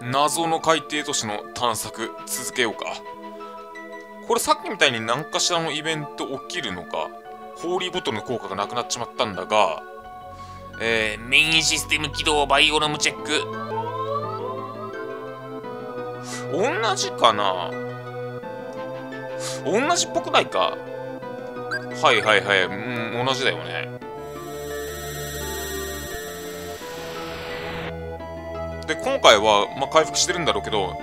謎の海底都市の探索続けようか。これさっきみたいに何かしらのイベント起きるのか、ホーリーボトルの効果がなくなっちまったんだが、メインシステム起動バイオロムチェック。同じかな、同じっぽくないか。はいはいはい、うん、同じだよね。で、今回は、まあ、回復してるんだろうけど、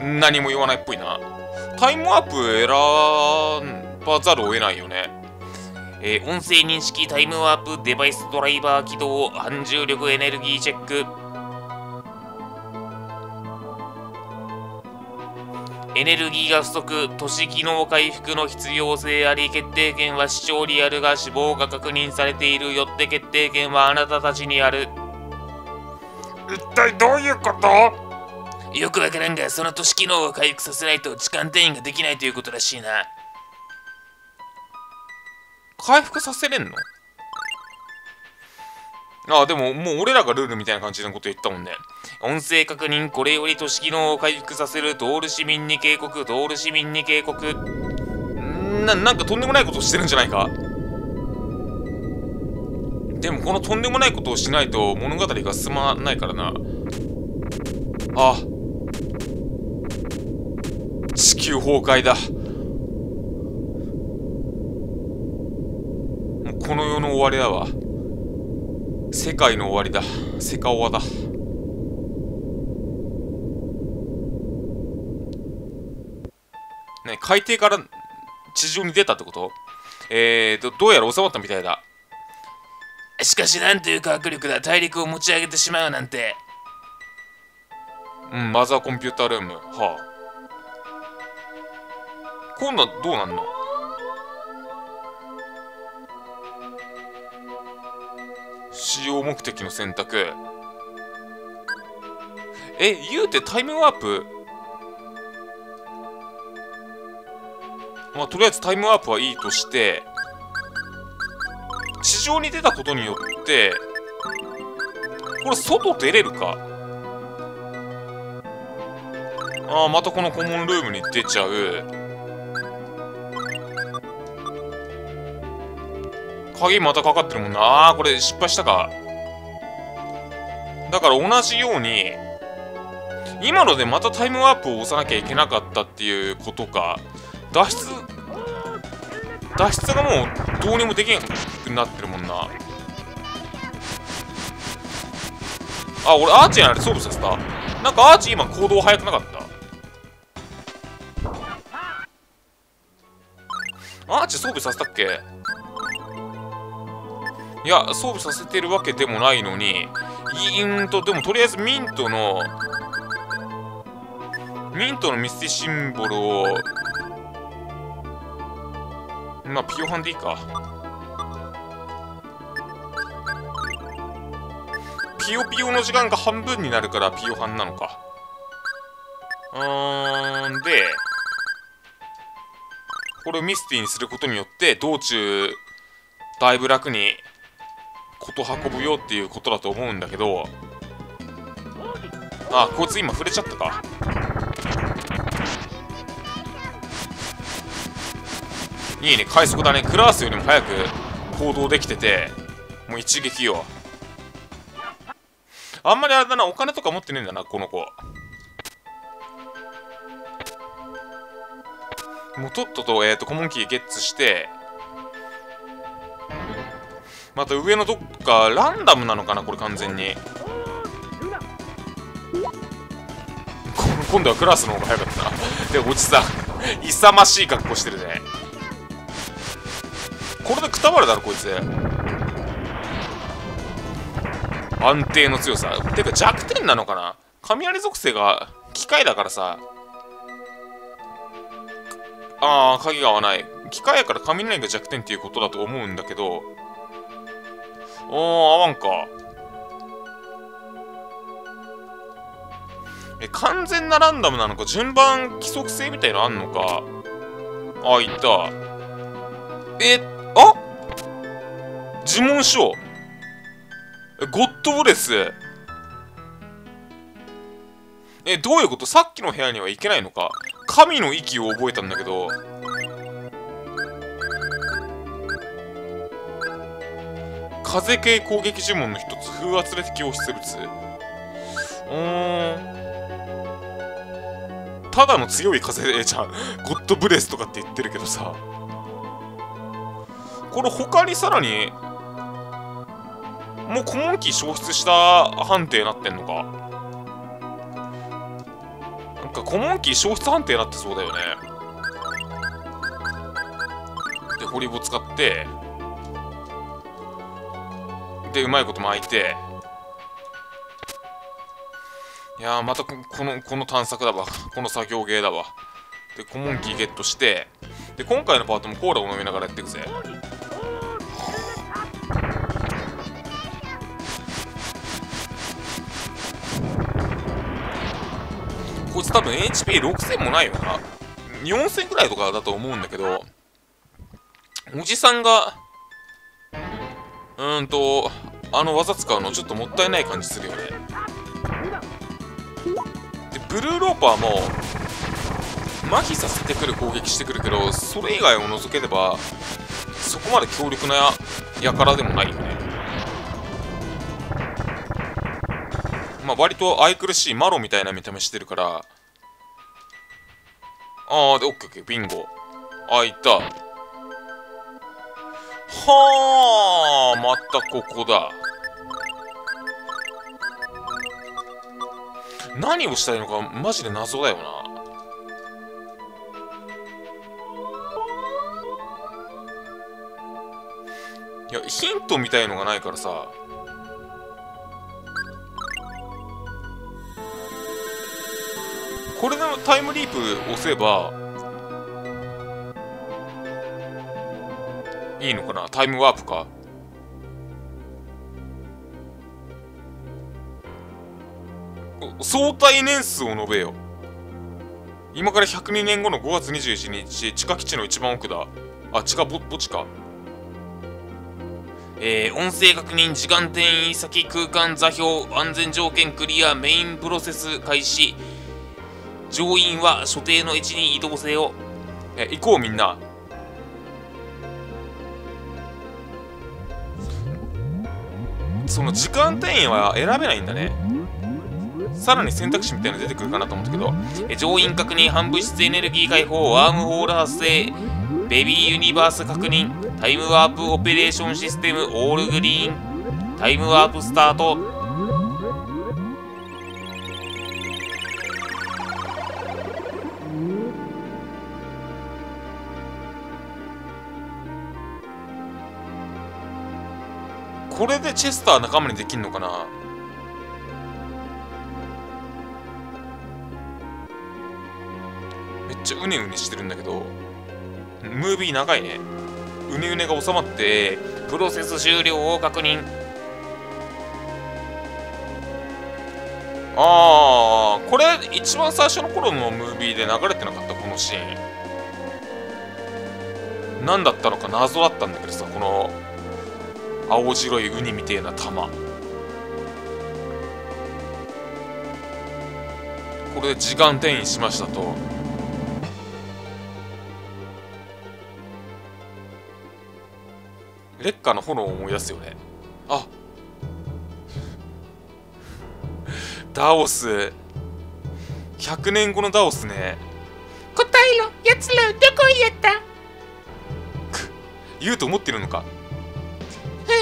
何も言わないっぽいな。タイムワープ選ばざるを得ないよね。音声認識タイムワープデバイスドライバー起動、反重力エネルギーチェック。エネルギーが不足、都市機能回復の必要性あり、決定権は視聴リアルが死亡が確認されている、よって決定権はあなたたちにある。一体どういうこと？よくわからんが、その都市機能を回復させないと時間転移ができないということらしいな。回復させれんの？あ、でも、もう俺らがルールみたいな感じのこと言ったもんね。音声確認、これより都市機能を回復させる、ドール市民に警告、ドール市民に警告。なんかとんでもないことをしてるんじゃないか。でもこのとんでもないことをしないと物語が進まないからな。あ、地球崩壊だ。もうこの世の終わりだわ。世界の終わりだ。セカオワだ。ね、海底から地上に出たってこと？どうやら収まったみたいだ。しかし、なんという科学力だ。大陸を持ち上げてしまうなんて。うん、マザーコンピュータールーム。はあ。今度はどうなんの？使用目的の選択。言うてタイムワープ、まあ、とりあえずタイムワープはいいとして、地上に出たことによってこれ外出れるか。ああ、またこのコモンルームに出ちゃう。鍵またかかってるもんな。ああ、これ失敗したか。だから同じように今のでまたタイムワープを押さなきゃいけなかったっていうことか。脱出がもうどうにもできなくなってるもんな。あ、俺アーチにあれ装備させた。なんかアーチ今行動早くなかった？アーチ装備させたっけ？いや、装備させてるわけでもないのに。でもとりあえずミントのミスティシンボルを、まあ、ピヨハンでいいか。ピヨピヨの時間が半分になるからピヨハンなのか。で、これをミスティにすることによって道中だいぶ楽にこと運ぶよっていうことだと思うんだけど、あ、こいつ今触れちゃったか。いいね、快速だね。クラースよりも早く行動できてて、もう一撃よ。あんまりあれだな、お金とか持ってねえんだな、この子。もうとっとと、コモンキーゲッツして、また上のどっか、ランダムなのかな、これ完全に。今度はクラースの方が早かったな。で、おじさん、勇ましい格好してるね。これでくたばるだろこいつ。安定の強さてか弱点なのかな。雷属性が機械だからさ。ああ、鍵が合わない。機械やから雷が弱点っていうことだと思うんだけど、合わんか。完全なランダムなのか、順番規則性みたいのあんのか。あ、いったあ、呪文書、ゴッドブレス。え、どういうこと？さっきの部屋には行けないのか？神の息を覚えたんだけど。風系攻撃呪文の一つ、風圧で敵を必殺。ただの強い風じゃん。ゴッドブレスとかって言ってるけどさ。これ他にさらに、もうコモンキー消失した判定になってんのか。なんかコモンキー消失判定になってそうだよね。で、ホリボ使って、で、うまいこと巻いて、いやー、またこの探索だわ。この作業芸だわ。で、コモンキーゲットして、で、今回のパートもコーラを飲みながらやっていくぜ。こいつ多分 HP6000 もないよな。4000くらいとかだと思うんだけど、おじさんが、あの技使うのちょっともったいない感じするよね。ブルーローパーも麻痺させてくる攻撃してくるけど、それ以外を除ければそこまで強力な輩でもないよね。まあ割と愛くるしいマロみたいな見た目してるから。ああ、でオッケーオッケー、ビンゴ。あ、いった。はあ、またここだ。何をしたいのかマジで謎だよな。いや、ヒントみたいのがないからさ。これのタイムリープ押せばいいのかな。タイムワープか。相対年数を述べよ。今から102年後の5月21日、地下基地の一番奥だ。あ、地下墓地か。音声確認、時間転移先、空間座標、安全条件クリア、メインプロセス開始。乗員は所定の位置に移動せよ。行こうみんな。その時間転移は選べないんだね。さらに選択肢みたいなの出てくるかなと思ったけど、乗員確認、反物質エネルギー解放、ワームホール発生、ベビーユニバース確認、タイムワープオペレーションシステム、オールグリーン、タイムワープスタート。これでチェスター仲間にできんのかな。めっちゃうねうねしてるんだけど、ムービー長いね。うねうねが収まって、プロセス終了を確認。あー、これ一番最初の頃のムービーで流れてなかった、このシーン。なんだったのか謎だったんだけどさ、この青白いウニみてえな玉。これで時間転移しましたと。烈火の炎を思い出すよね。あ、ダオス。100年後のダオスね。答えろ、やつらどこへやったく、言うと思ってるのか。は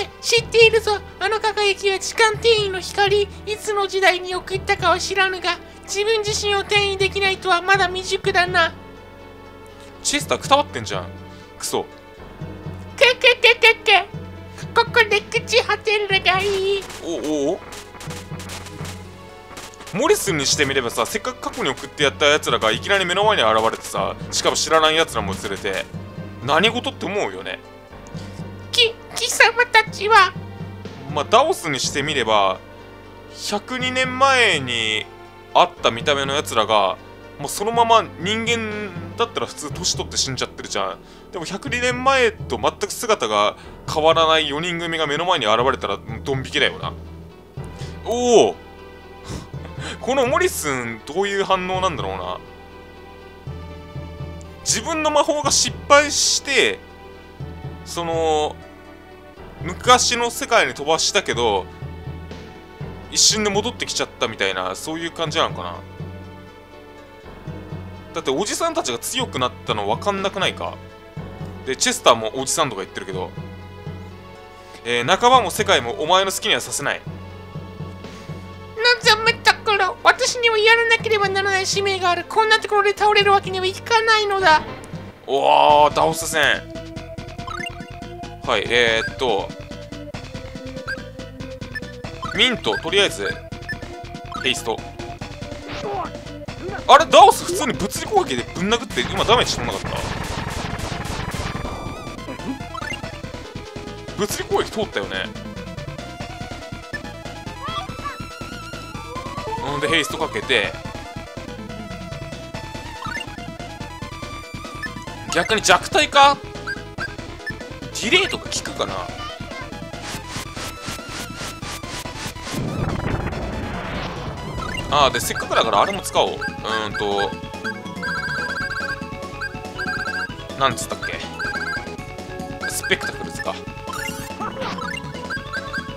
い、知っているぞ。あの輝きは時間転移の光。いつの時代に送ったかは知らぬが、自分自身を転移できないとはまだ未熟だな。チェスターくたばってんじゃん。クソ。ここで朽ち果てるがいい。おお、モリスにしてみればさ、せっかく過去に送ってやったやつらがいきなり目の前に現れてさ、しかも知らないやつらも連れて、何事って思うよね。貴様たちは。まあダオスにしてみれば、102年前にあった見た目のやつらがもうそのまま人間だったら普通年取って死んじゃってるじゃん。でも102年前と全く姿が変わらない4人組が目の前に現れたらドン引きだよな。おおこのモリスンどういう反応なんだろうな。自分の魔法が失敗してその昔の世界に飛ばしたけど一瞬で戻ってきちゃったみたいな、そういう感じなのかな。だっておじさんたちが強くなったの分かんなくないか。でチェスターもおじさんとか言ってるけど、仲間も世界もお前の好きにはさせない。なんざめったから、私にはやらなければならない使命がある。こんなところで倒れるわけにはいかないのだ。おお、倒せせん。はい、ミントとりあえずヘイスト。あれダオス普通に物理攻撃でぶん殴って今ダメージしてもなかった？物理攻撃通ったよね。ほんでヘイストかけて逆に弱体かディレイとか効くかな。ああ、でせっかくだからあれも使おう。なんつったっけ、スペクタクルズか。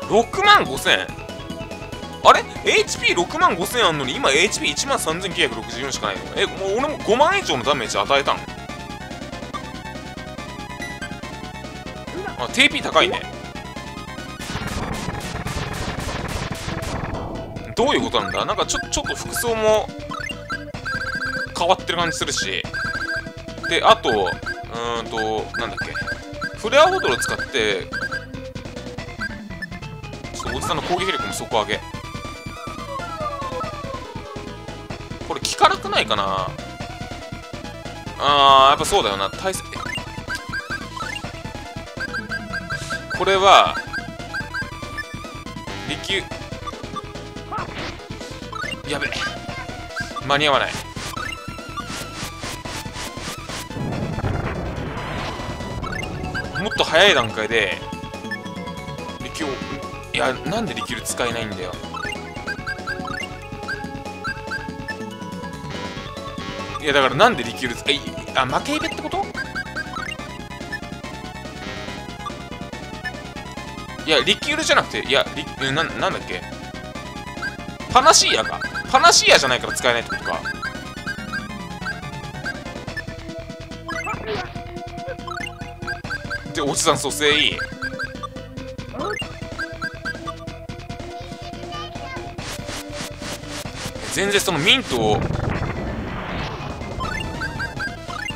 65,000。あれ HP65,000 あんのに今 HP13,964 しかないの。え、もう俺も50,000以上のダメージ与えたん。あ、TP 高いね。どういうことなんだ。なんかちょっと服装も変わってる感じするし、であとなんだっけ、フレアボトル使ってちょっとおじさんの攻撃力も底上げ。これ効かなくないかな。あー、やっぱそうだよな。対戦これは力やべえ、間に合わない。もっと早い段階で力を、いや、なんで力使えないんだよ。いやだからなんで力使え、あ、負けイベってこと？いや力じゃなくて、いやなんだっけ、パナシーヤか。パナシーヤじゃないから使えないってことか。でおじさん蘇生いい。全然そのミントを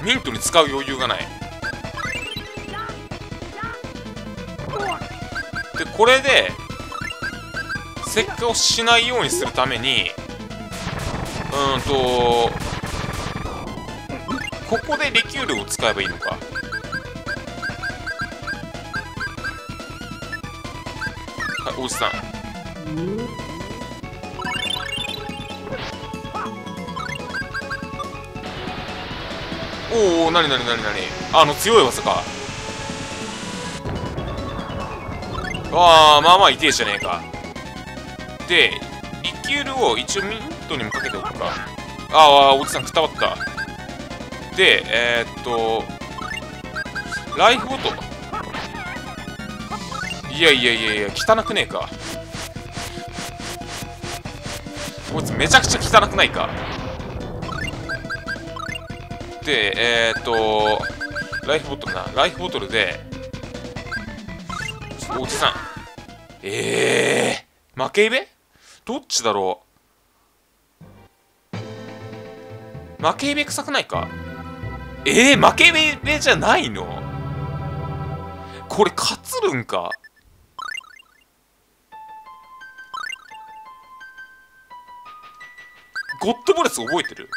ミントに使う余裕がない。でこれで石化をしないようにするためにここでリキュールを使えばいいのか。はい、おじさんおお、なになになになに、あの強い技か。ああ、まあまあ痛えじゃねえか。でリキュールを一応ミントにもかけておくか。ああ、おじさんくたばった。でライフごと、いやいやいやいや、汚くねえかこいつ。めちゃくちゃ汚くないか。でライフボトルな、ライフボトルでおじさん負けイベどっちだろう。負けイベ臭くないか。負けイベじゃないのこれ。勝つるんか。ゴッドブレス覚えてる？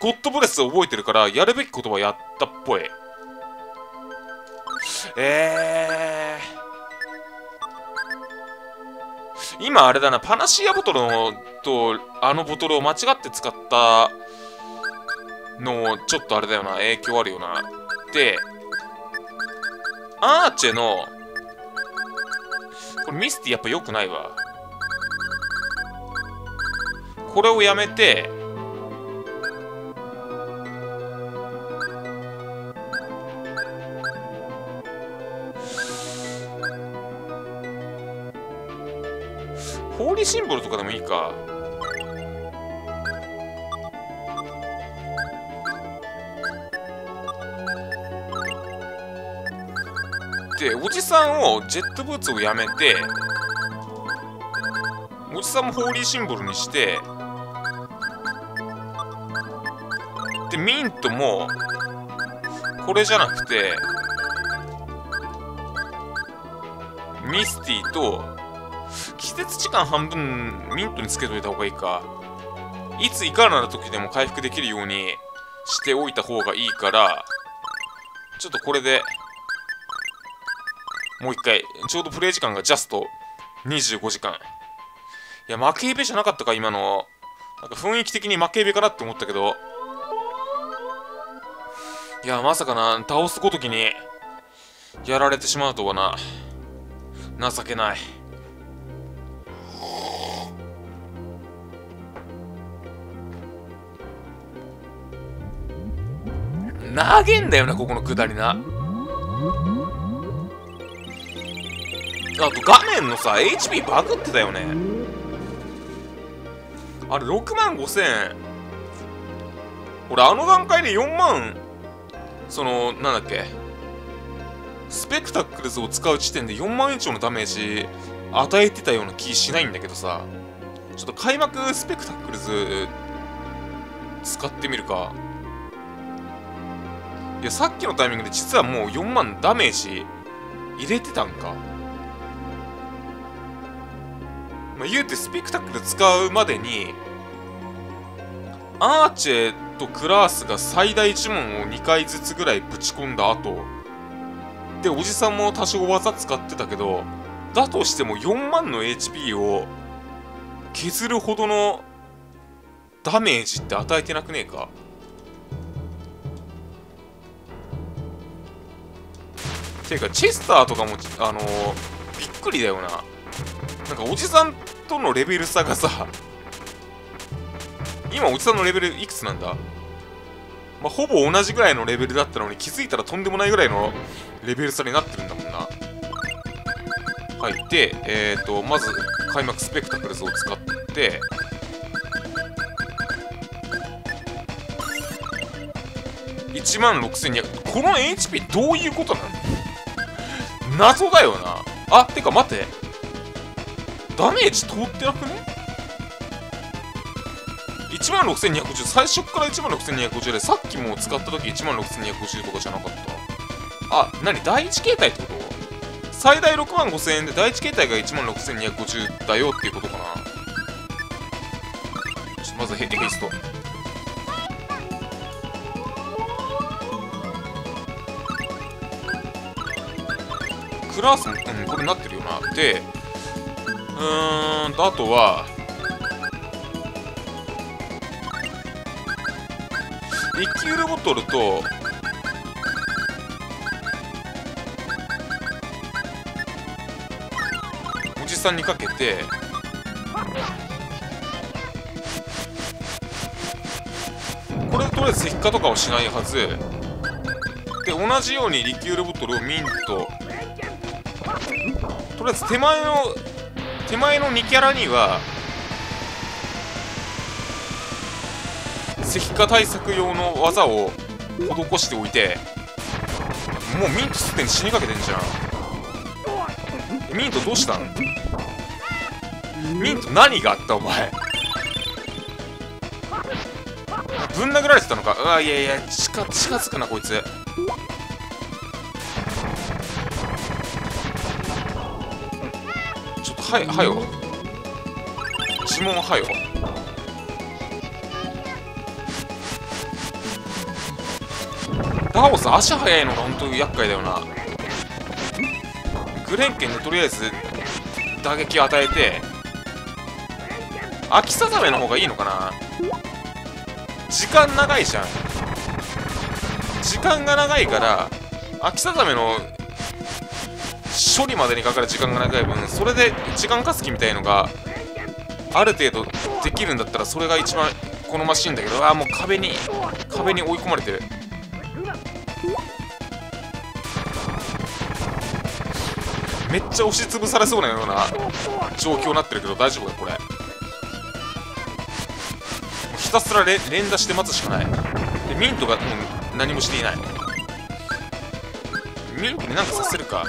ゴッドブレス覚えてるからやるべきことはやったっぽい。今あれだな、パナシアボトルのとあのボトルを間違って使ったのちょっとあれだよな、影響あるよな。でアーチェのこれミスティやっぱ良くないわ。これをやめて、ホーリーシンボルとかでもいいか。で、おじさんをジェットブーツをやめて、おじさんもホーリーシンボルにして、でミントもこれじゃなくてミスティと季節時間半分ミントにつけといた方がいいか。いついかなる時でも回復できるようにしておいた方がいいから、ちょっとこれでもう一回、ちょうどプレイ時間がジャスト25時間。いや、負けイベじゃなかったか、今の。なんか雰囲気的に負けイベかなって思ったけど。いや、まさかな、倒すごときにやられてしまうとはな。情けない。投げんだよな、ここの下りな。あと画面のさ、HP バグってたよね。あれ6万5千円、俺あの段階で4万、そのなんだっけ、スペクタクルズを使う時点で4万以上のダメージ与えてたような気しないんだけどさ、ちょっと開幕スペクタクルズ使ってみるか。いや、さっきのタイミングで実はもう4万ダメージ入れてたんか。まあ、言うてスペクタクル使うまでにアーチェとクラースが最大1問を2回ずつぐらいぶち込んだ後で、おじさんも多少技使ってたけど、だとしても4万の HP を削るほどのダメージって与えてなくねえか。ていうかチェスターとかもびっくりだよな。なんかおじさんとのレベル差がさ、今おじさんのレベルいくつなんだ、まあ、ほぼ同じぐらいのレベルだったのに気づいたらとんでもないぐらいのレベル差になってるんだもんな。はい、でまず開幕スペクタクルズを使って、1万6200。この HP どういうことなの謎だよな。あ、てか待って、ダメージ通ってなくね？ 16250、 最初から 16250 で、さっきも使った時 16250 とかじゃなかった。あ、何、第一形態ってこと？最大6万5000円で第一形態が 16250 だよっていうことかな。ちょっとまずヘイスト。クラースも、うん、これなってるよな。であとはリキュールボトルとおじさんにかけて、これとりあえず石化とかはしないはずで、同じようにリキュールボトルをミント、とりあえず手前の2キャラには石化対策用の技を施しておいて、もうミントすでに死にかけてんじゃん。ミントどうしたん？ミント何があった？お前ぶん殴られてたのか。あ、いやいや、近づくなこいつ。はよ、指紋はよ。ダオさん足速いのが本当に厄介だよな。グレンケンでとりあえず打撃を与えて、秋定めの方がいいのかな。時間長いじゃん。時間が長いから秋定めの処理までにかかる時間が長い分、それで時間稼ぎみたいのがある程度できるんだったらそれが一番好ましいんだけど、あーもう壁に追い込まれてる。めっちゃ押しつぶされそうなような状況になってるけど大丈夫かこれ。ひたすら連打して待つしかない。でミントがもう何もしていない。ミントに何かさせるか。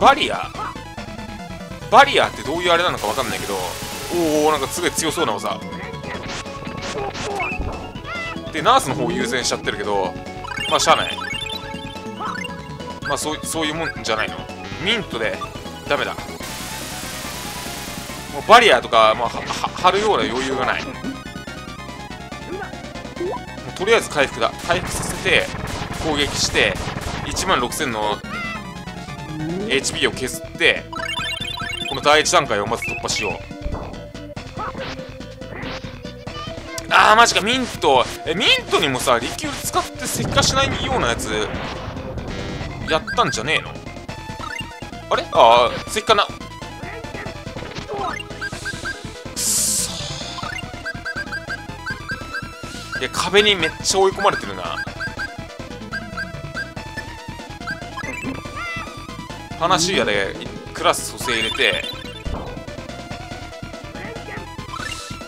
バリアってどういうあれなのか分かんないけど、おおなんかすごい強そうな技でナースの方優先しちゃってるけど、まあしゃあない。まあそういうもんじゃないの。ミントでダメだ。もうバリアとか、まあ、張るような余裕がない。もうとりあえず回復だ。回復させて攻撃して16000のHP を削ってこの第1段階をまず突破しよう。あーマジか。ミントにもさリキュール使って石化しないようなやつやったんじゃねえの。あれあー石化な。くそー、いや壁にめっちゃ追い込まれてるな。パナシーアでクラス蘇生入れて、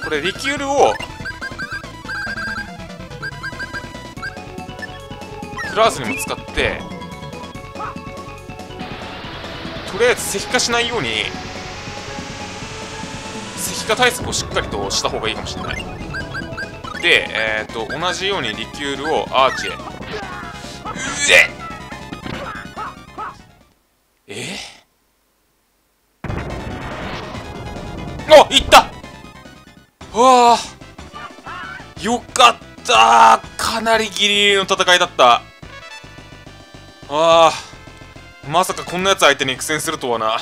これリキュールをクラスにも使ってとりあえず石化しないように石化対策をしっかりとした方がいいかもしれない。で同じようにリキュールをアーチへ。うえっお、いった。わあよかった。かなりギリギリの戦いだった。あーまさかこんなやつ相手に苦戦するとはな。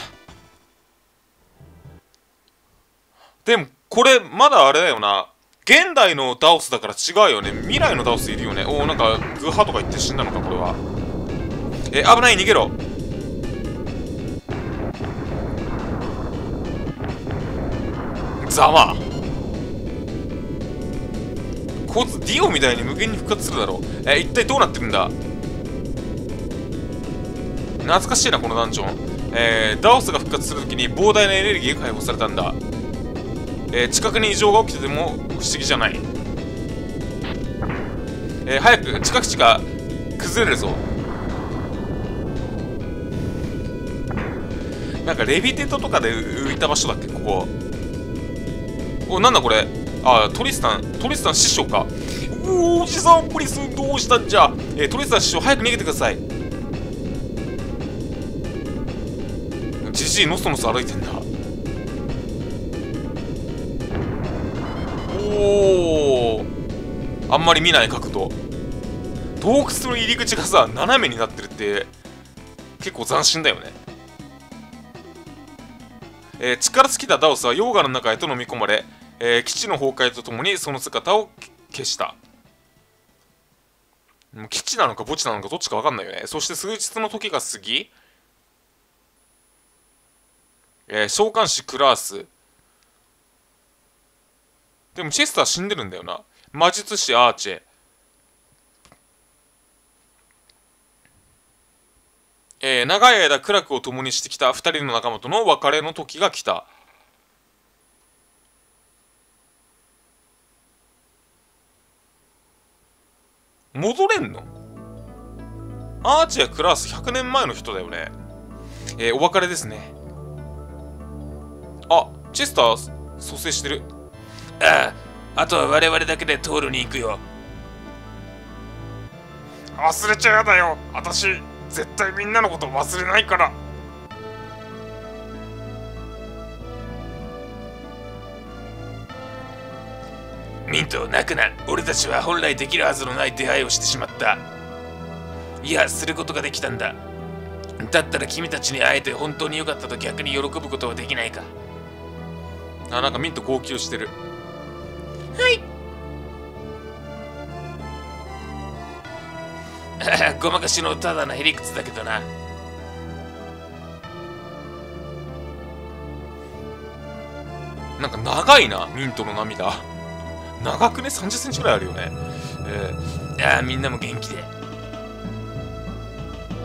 でもこれまだあれだよな、現代のダオスだから違うよね。未来のダオスいるよね。おおなんかグハとか言って死んだのかこれは。危ない、逃げろ。ざまあこいつディオみたいに無限に復活するだろう。一体どうなってるんだ。懐かしいなこのダンジョン。ダオスが復活するときに膨大なエネルギーが解放されたんだ。近くに異常が起きてても不思議じゃない。早く近く地が崩れるぞ。なんかレビテートとかで浮いた場所だっけここ。お、なんだこれ。あ、トリスタン師匠か。おじさん、ポリスどうしたんじゃ。トリスタン師匠、早く逃げてください。じじいのそのそ歩いてんだ。おお、あんまり見ない角度。洞窟の入り口がさ斜めになってるって結構斬新だよね。力尽きたダオスは溶岩の中へと飲み込まれ、基地の崩壊とともにその姿を消した。基地なのか墓地なのかどっちか分かんないよね。そして数日の時が過ぎ、召喚師クラース。でもチェスター死んでるんだよな。魔術師アーチェ、長い間苦楽を共にしてきた2人の仲間との別れの時が来た。戻れんの？アーチやクラース100年前の人だよね。お別れですね。あ、チェスター蘇生してる。ああ、あとは我々だけで通るに行くよ。忘れちゃやだよ、私。絶対みんなのこと忘れないから。ミント、泣くな。俺たちは本来できるはずのない出会いをしてしまった。いや、することができたんだ。だったら君たちに会えて本当に良かったと逆に喜ぶことはできないか。あ、なんかミント号泣してる。はい、ごまかしのただのへりくつだけどな。なんか長いな、ミントの涙。長くね、30センチぐらいあるよね。みんなも元気で。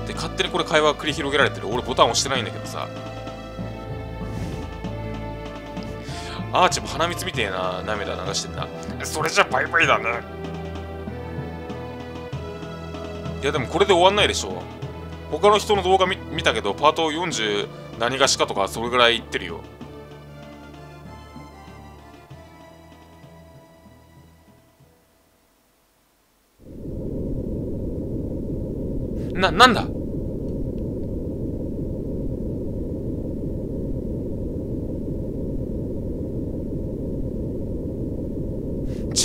で、勝手にこれ会話繰り広げられてる。俺ボタン押してないんだけどさ。アーチも鼻水みてえな涙流してんな。それじゃバイバイだね。いやでもこれで終わんないでしょ。他の人の動画 見たけど、パート40何がしかとかそれぐらい言ってるよ。なんだチ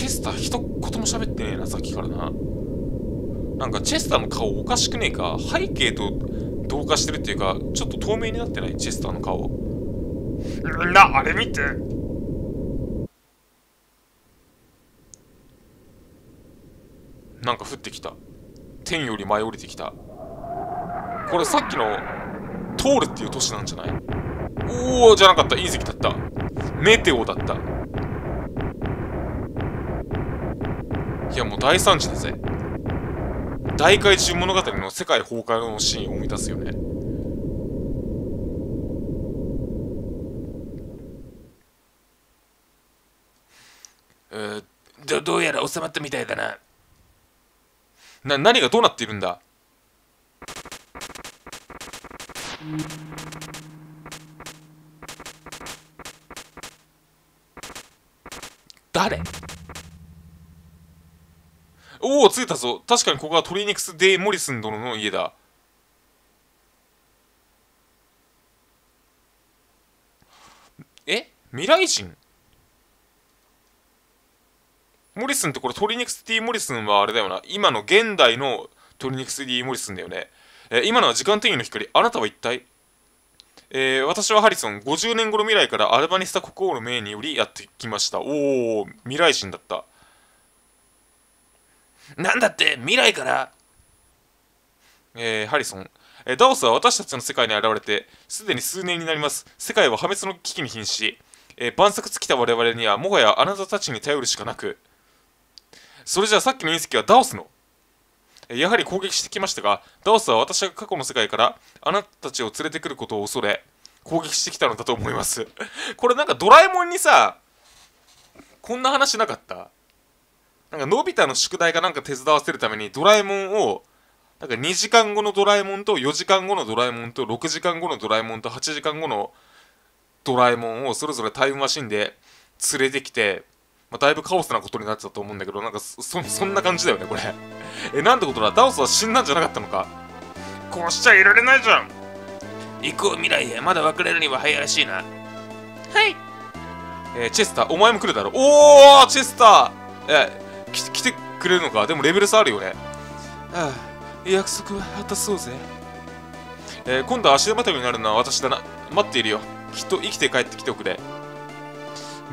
ェスター一言も喋ってねえな、さっきからな。なんかチェスターの顔おかしくねえか。背景と同化してるっていうか、ちょっと透明になってないチェスターの顔。みんなあれ見て。なんか降ってきた。天より舞い降りてきた。これさっきの通るっていう都市なんじゃない？おお、じゃなかった。隕石だった。メテオだった。いやもう大惨事だぜ。大怪獣物語の世界崩壊のシーンを生み出すよね。どうやら収まったみたいだな。何がどうなっているんだ。誰？おお、着いたぞ。確かにここはトリニクス・デイ・モリスン殿の家だ。え？未来人？モリスンってこれトリニクス・ディ・モリスンはあれだよな。今の現代のトリニクス・ディ・モリスンだよね。今のは時間転移の光。あなたは一体？私はハリソン。50年後の未来からアルバニスタ国王の命によりやってきました。おお、未来人だった。なんだって未来からハリソン。ダオスは私たちの世界に現れて、すでに数年になります。世界は破滅の危機に瀕し、万策尽きた我々にはもはやあなたたちに頼るしかなく。それじゃあさっきの隕石はダオスのやはり攻撃してきましたが、ダオスは私が過去の世界からあなたたちを連れてくることを恐れ攻撃してきたのだと思います。これなんかドラえもんにさ、こんな話なかった？なんかのび太の宿題かなんか手伝わせるためにドラえもんをなんか2時間後のドラえもんと4時間後のドラえもんと6時間後のドラえもんと8時間後のドラえもんをそれぞれタイムマシンで連れてきて、まあ、だいぶカオスなことになってたと思うんだけど、なんかそんな感じだよね、これ。なんてことだ、ダオスは死んだんじゃなかったのか。こうしちゃいられないじゃん。行こう、未来へ。まだ別れるには早いらしいな。はい。チェスター、お前も来るだろ。おー、チェスター。来てくれるのか。でもレベル差あるよね。ああ、約束は果たそうぜ。今度は足手まといになるのは私だな。待っているよ。きっと生きて帰ってきておくれ。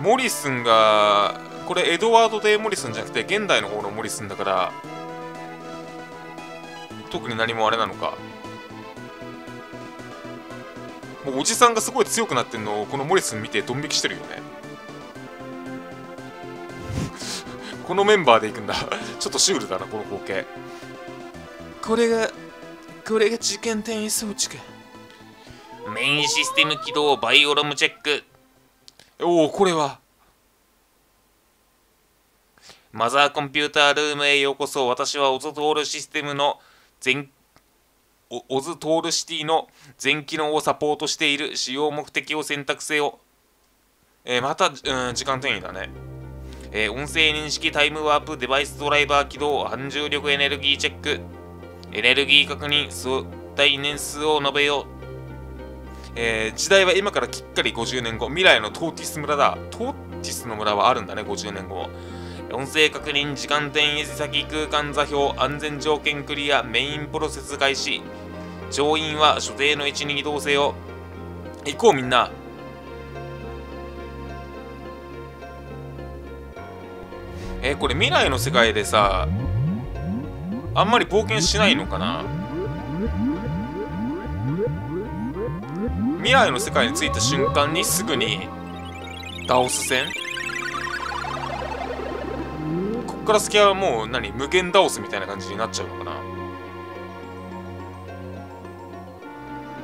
モリスンが、これエドワード・デイ・モリスンじゃなくて現代の方のモリスンだから、特に何もあれなのか。もうおじさんがすごい強くなってんのをこのモリスン見てドン引きしてるよね。このメンバーで行くんだ。ちょっとシュールだな、この光景。これが時間転移装置か。メインシステム起動、バイオロムチェック。おお、これはマザーコンピュータールームへようこそ。私はオズトールシステムのオズトールシティの全機能をサポートしている。使用目的を選択せよ。また、時間転移だね。音声認識、タイムワープ、デバイスドライバー起動、反重力エネルギーチェック、エネルギー確認、相対年数を述べよう。時代は今からきっかり50年後。未来のトーティス村だ。トーティスの村はあるんだね、50年後。音声確認、時間転移先、空間座標、安全条件クリア、メインプロセス開始。乗員は所定の位置に移動せよ。行こうみんな。これ未来の世界でさ、あんまり冒険しないのかな。未来の世界に着いた瞬間にすぐにラオス戦、こっから先はもう何、無限ラオスみたいな感じになっちゃうのかな。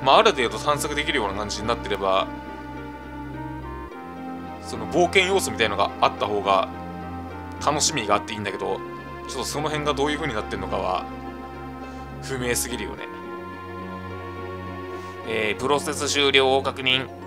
まあある程度探索できるような感じになってれば、その冒険要素みたいのがあった方が楽しみがあっていいんだけど、ちょっとその辺がどういう風になってるのかは不明すぎるよね。プロセス終了を確認。